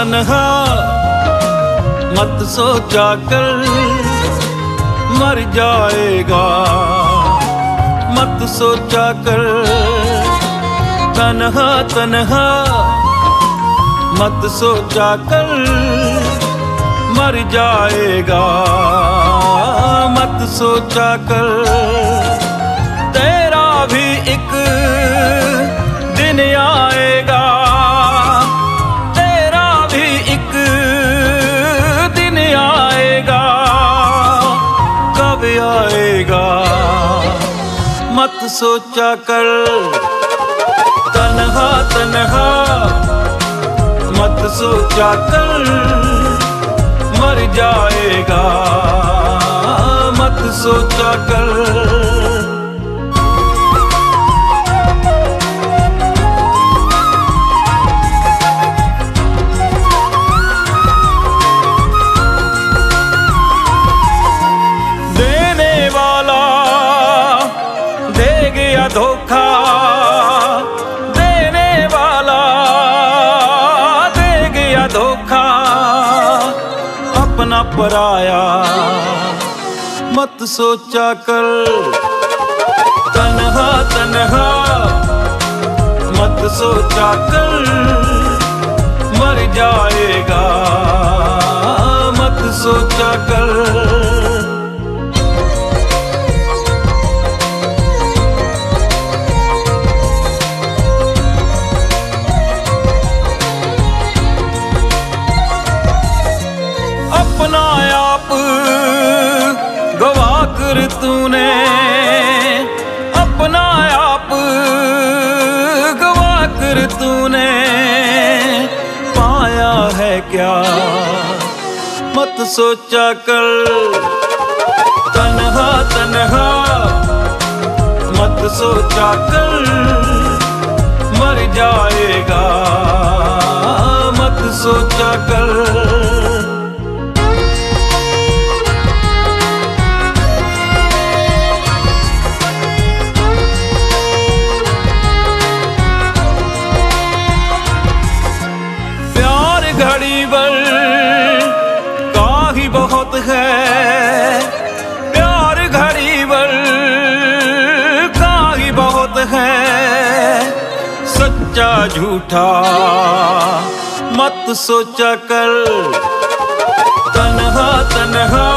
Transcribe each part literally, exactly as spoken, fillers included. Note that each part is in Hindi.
तन्हा मत सोचा कर मर जाएगा, मत सोचा कर तन्हा तन्हा मत सोचा कर मर जाएगा, मत सोचा कर तेरा भी एक दिन आएगा, तेरा भी एक दिन आएगा, कब आएगा मत सोचा कर तन्हा तन्हा मत सोचा कर मर जाएगा, मत सोचा कर। धोखा देने वाला दे गया धोखा, अपना पराया मत सोचा कर तन्हा तन्हा मत सोचा कर मर जाएगा, मत सोचा कर। अपना आप गवा कर तूने, अपना आप गवा कर तूने पाया है क्या मत सोचा कर तन्हा तन्हा मत सोचा कर मर जाएगा, मत सोचा कर। घड़ी भर काहे बहुत है प्यार, घड़ी भर काहे बहुत है, सच्चा झूठा मत सोचा कर तन्हा तन्हा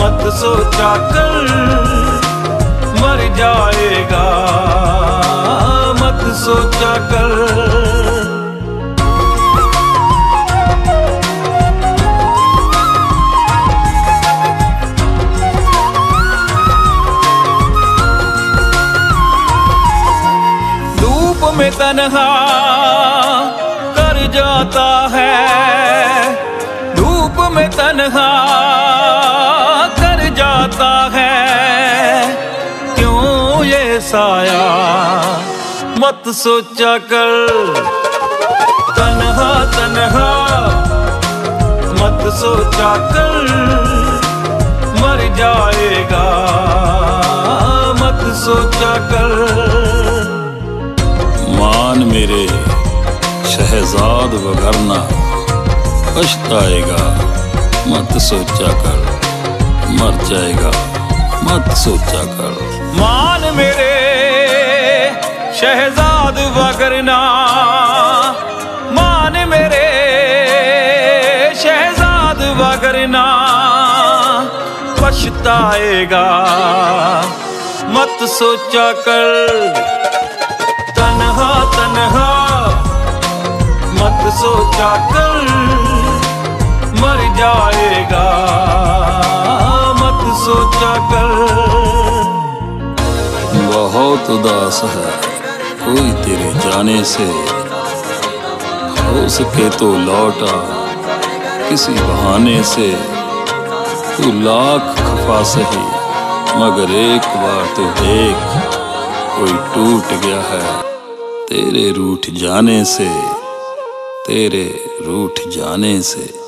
मत सोचा कर मर जाएगा, मत सोचा कर। में तन्हा कर जाता है, धूप में तन्हा कर जाता है, क्यों ये साया मत सोचा कर तन्हा तन्हा मत सोचा कर मर जाएगा, मत सोचा कर। मान मेरे शहजाद वगरना पछताएगा, मत सोचा कर मर जाएगा, मत सोचा कर। मान मेरे शहजाद वगरना, मान मेरे शहजाद वगरना पछताएगा, मत सोचा कर तन्हा तन्हा मत सोचा कर मर जाएगा, मत सोचा कर। बहुत उदास है कोई तेरे जाने से, हो सके तो लौटा किसी बहाने से, तू लाख खफा सही मगर एक बार तो देख कोई टूट गया है तेरे रूठ जाने से, तेरे रूठ जाने से।